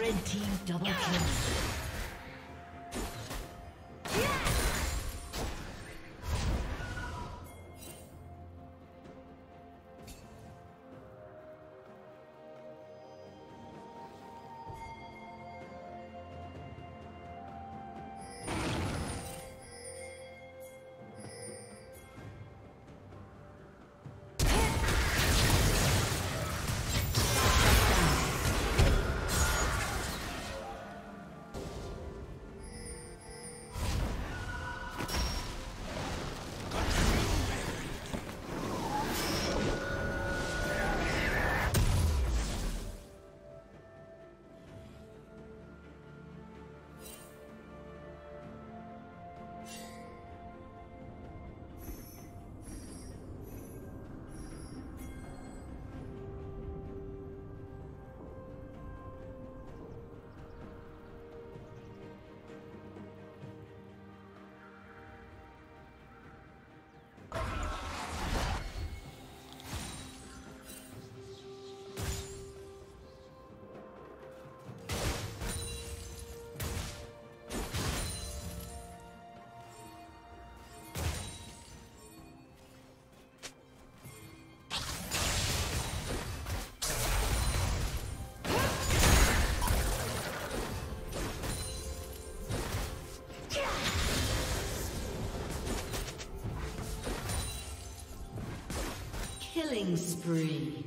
Red team double kill. Killing spree.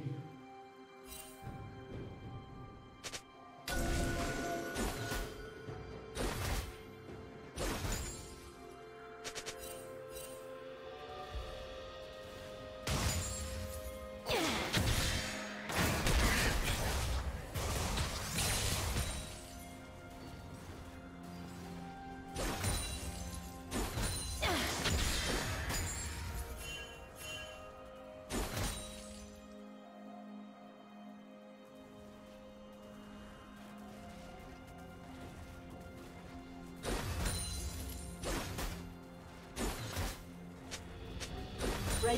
Red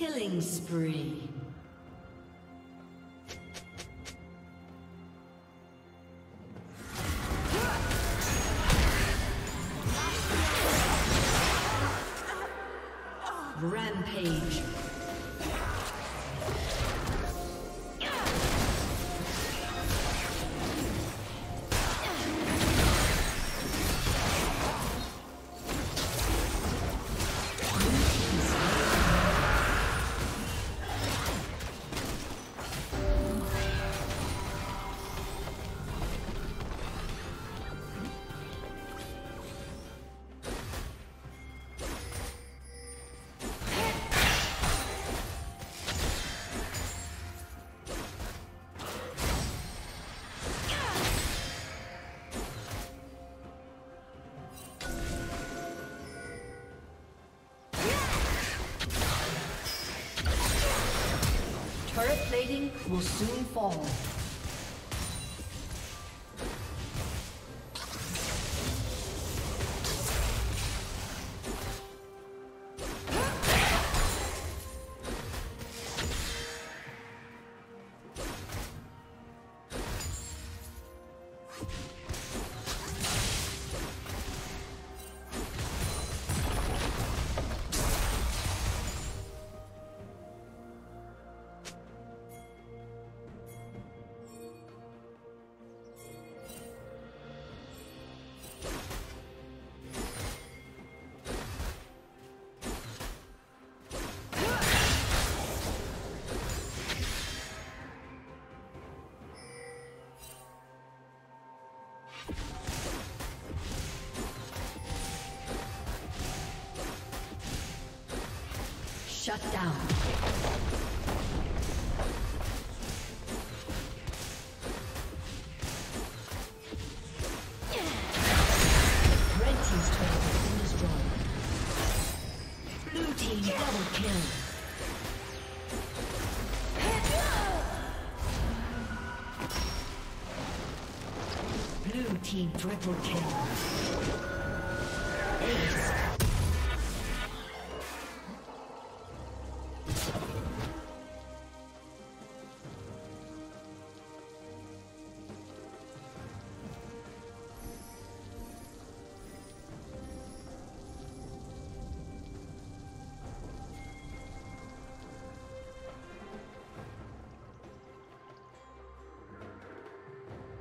Killing spree. Rampage. Turret plating will soon fall. Shut down. Red team's turret has been destroyed. Blue team double kill. Team triple kill. Ace.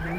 Blue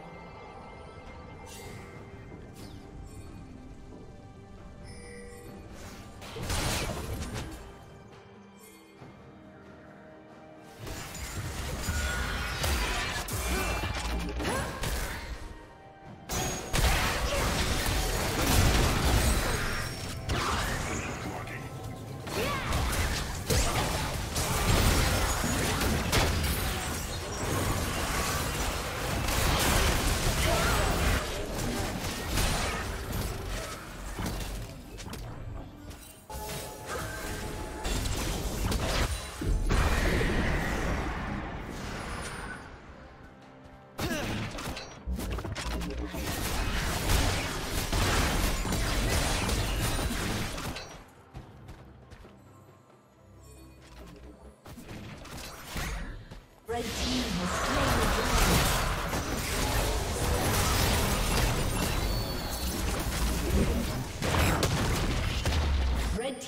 Red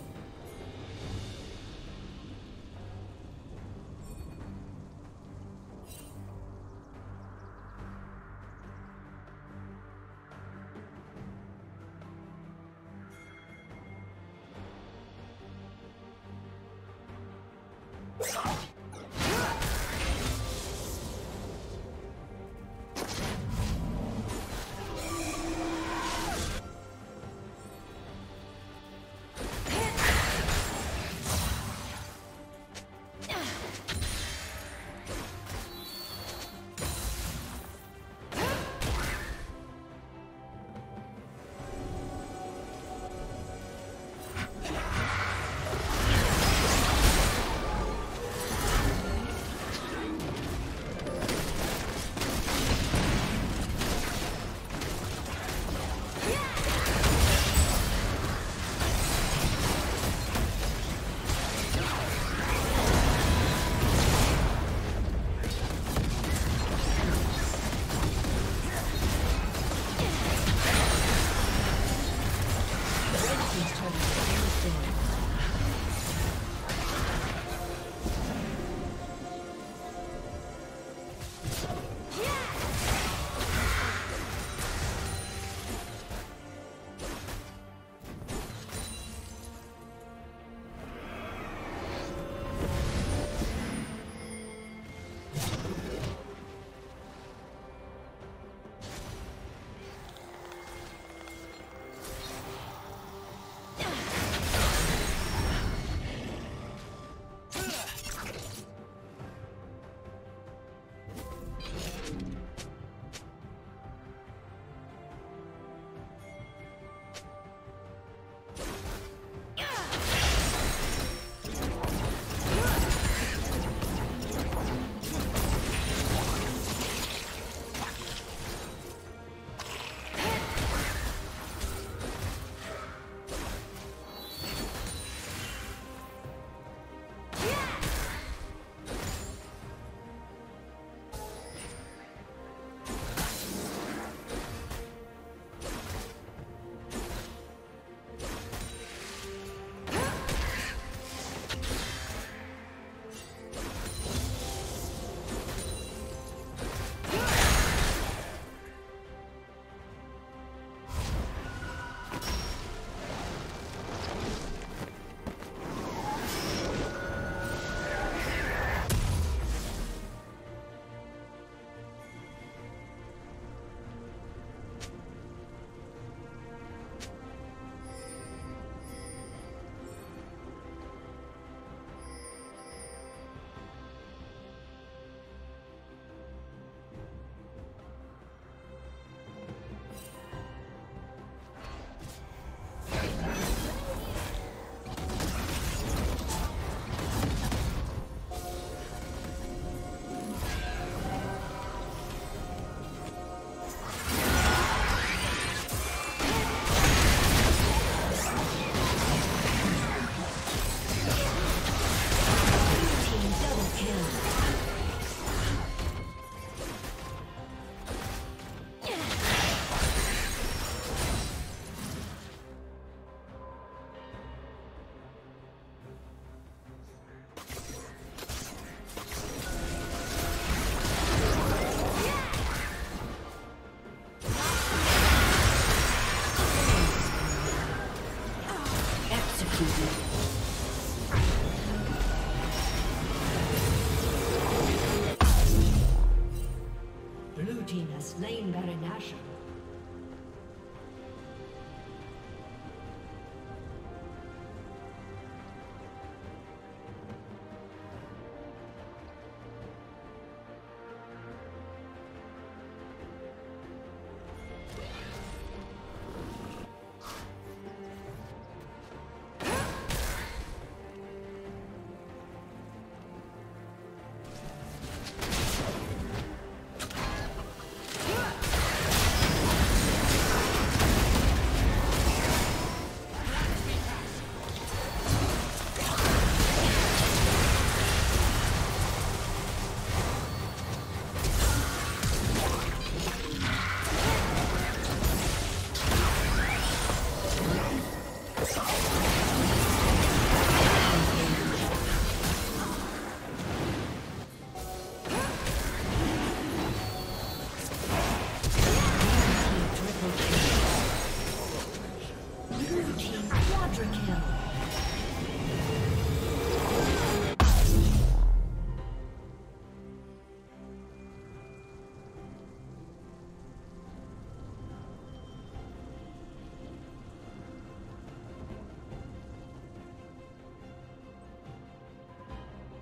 Slain Baron Nashor.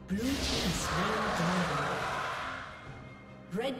Blue team has slain the dragon. Red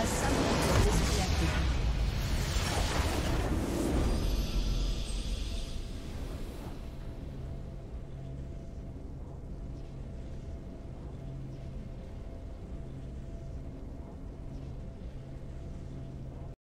A summoner.